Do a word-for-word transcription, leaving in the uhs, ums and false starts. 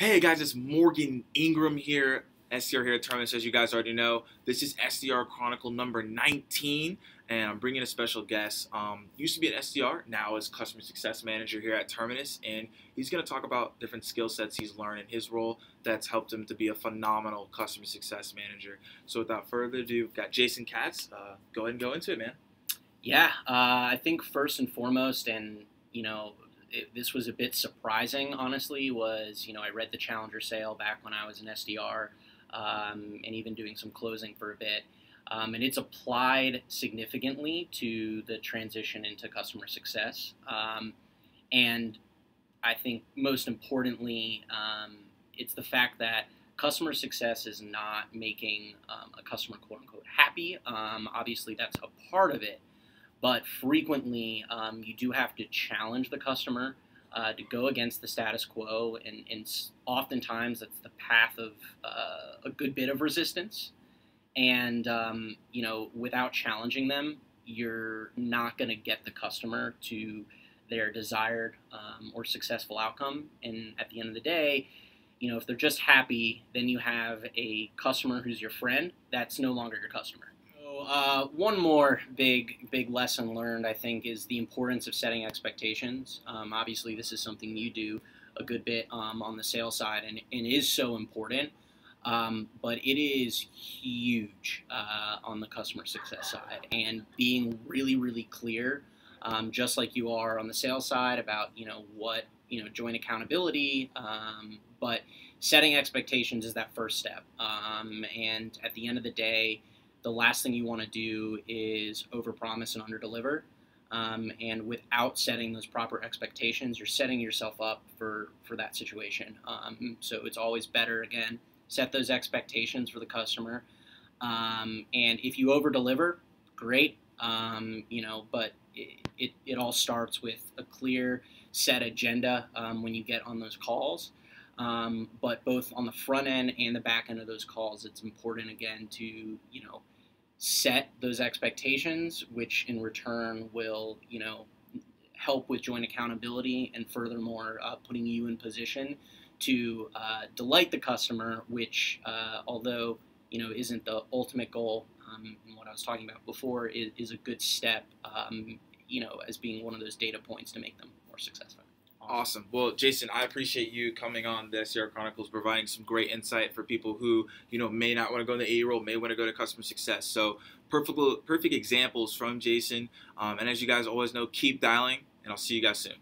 Hey guys, it's Morgan Ingram here, S D R here at Terminus, as you guys already know. This is S D R Chronicle number nineteen, and I'm bringing a special guest. Um, used to be an S D R, now is Customer Success Manager here at Terminus, and he's going to talk about different skill sets he's learned in his role that's helped him to be a phenomenal Customer Success Manager. So without further ado, we've got Jason Katz. Uh, go ahead and go into it, man. Yeah, uh, I think first and foremost, and you know, It, this was a bit surprising, honestly, was, you know, I read the Challenger Sale back when I was an S D R, um, and even doing some closing for a bit, um, and it's applied significantly to the transition into customer success, um, and I think most importantly, um, it's the fact that customer success is not making um, a customer, quote-unquote, happy. Um, obviously, that's a part of it. But frequently, um, you do have to challenge the customer uh, to go against the status quo, and, and oftentimes that's the path of uh, a good bit of resistance. And um, you know, without challenging them, you're not going to get the customer to their desired um, or successful outcome. And at the end of the day, you know, if they're just happy, then you have a customer who's your friend that's no longer your customer. Uh, one more big, big lesson learned, I think, is the importance of setting expectations. Um, obviously, this is something you do a good bit um, on the sales side, and, and is so important, um, but it is huge uh, on the customer success side, and being really, really clear, um, just like you are on the sales side about, you know, what, you know, joint accountability, um, but setting expectations is that first step, um, and at the end of the day, the last thing you want to do is overpromise and underdeliver, um, and without setting those proper expectations, you're setting yourself up for, for that situation. Um, so it's always better, again, set those expectations for the customer, um, and if you overdeliver, great, um, you know, but it, it, it all starts with a clear set agenda um, when you get on those calls. Um, but both on the front end and the back end of those calls, it's important, again, to, you know, set those expectations, which in return will, you know, help with joint accountability, and furthermore, uh, putting you in position to uh, delight the customer, which, uh, although, you know, isn't the ultimate goal, um, and what I was talking about before, is, is a good step, um, you know, as being one of those data points to make them more successful. Awesome. Well, Jason, I appreciate you coming on the S D R Chronicles, providing some great insight for people who, you know, may not want to go in the A E role, may want to go to customer success. So perfect, perfect examples from Jason. Um, and as you guys always know, keep dialing, and I'll see you guys soon.